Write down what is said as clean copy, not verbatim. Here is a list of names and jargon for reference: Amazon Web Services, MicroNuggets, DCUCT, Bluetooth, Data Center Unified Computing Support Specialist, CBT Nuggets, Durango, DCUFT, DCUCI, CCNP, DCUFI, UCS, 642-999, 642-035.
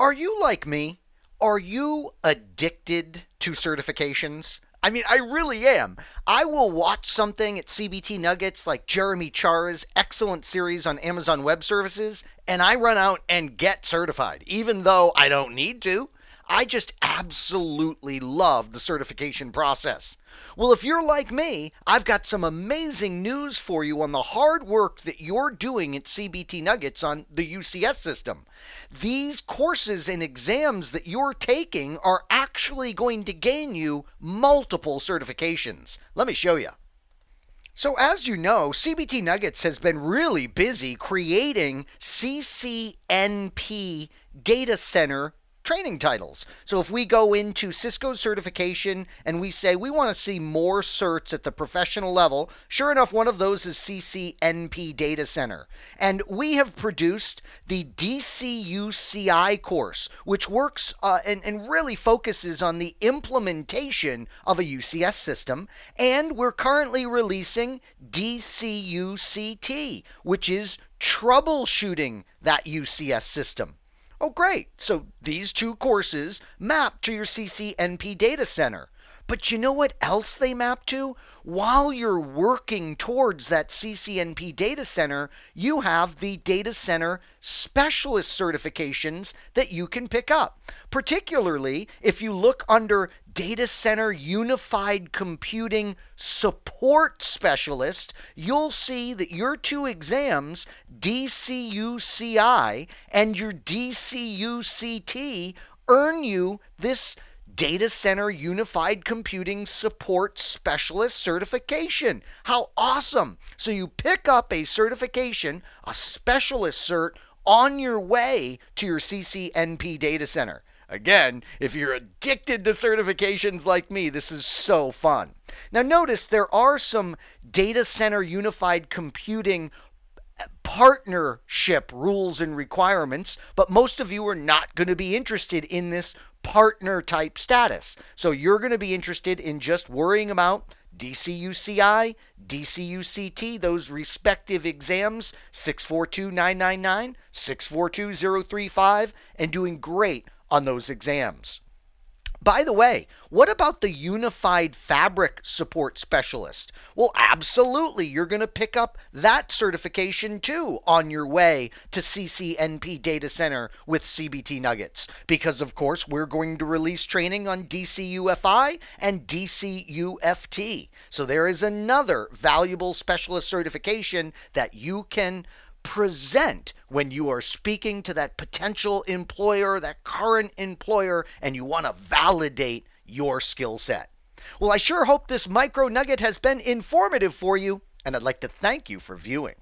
Are you like me? Are you addicted to certifications? I mean, I really am. I will watch something at CBT Nuggets like Jeremy Chara's excellent series on Amazon Web Services, and I run out and get certified, even though I don't need to. I just absolutely love the certification process. Well, if you're like me, I've got some amazing news for you on the hard work that you're doing at CBT Nuggets on the UCS system. These courses and exams that you're taking are actually going to gain you multiple certifications. Let me show you. So as you know, CBT Nuggets has been really busy creating CCNP data center training titles. So if we go into Cisco's certification and we say we want to see more certs at the professional level, sure enough, one of those is CCNP Data Center. And we have produced the DCUCI course, which works and really focuses on the implementation of a UCS system. And we're currently releasing DCUCT, which is troubleshooting that UCS system. Oh, great. So these two courses map to your CCNP data center. But you know what else they map to? While you're working towards that CCNP data center, you have the data center specialist certifications that you can pick up. Particularly if you look under Data Center Unified Computing Support Specialist, you'll see that your two exams, DCUCI and your DCUCT, earn you this Data Center Unified Computing Support Specialist certification. How awesome! So you pick up a certification, a specialist cert, on your way to your CCNP data center. Again, if you're addicted to certifications like me, this is so fun. Now notice there are some Data Center Unified Computing partnership rules and requirements, but most of you are not going to be interested in this partner type status. So you're going to be interested in just worrying about DCUCI, DCUCT, those respective exams, 642-999, 642-035, and doing great on those exams. By the way, what about the Unified Fabric Support Specialist? Well, absolutely, you're going to pick up that certification too on your way to CCNP Data Center with CBT Nuggets. Because, of course, we're going to release training on DCUFI and DCUFT. So there is another valuable specialist certification that you can present when you are speaking to that potential employer, that current employer, and you want to validate your skill set. Well, I sure hope this micro nugget has been informative for you, and I'd like to thank you for viewing.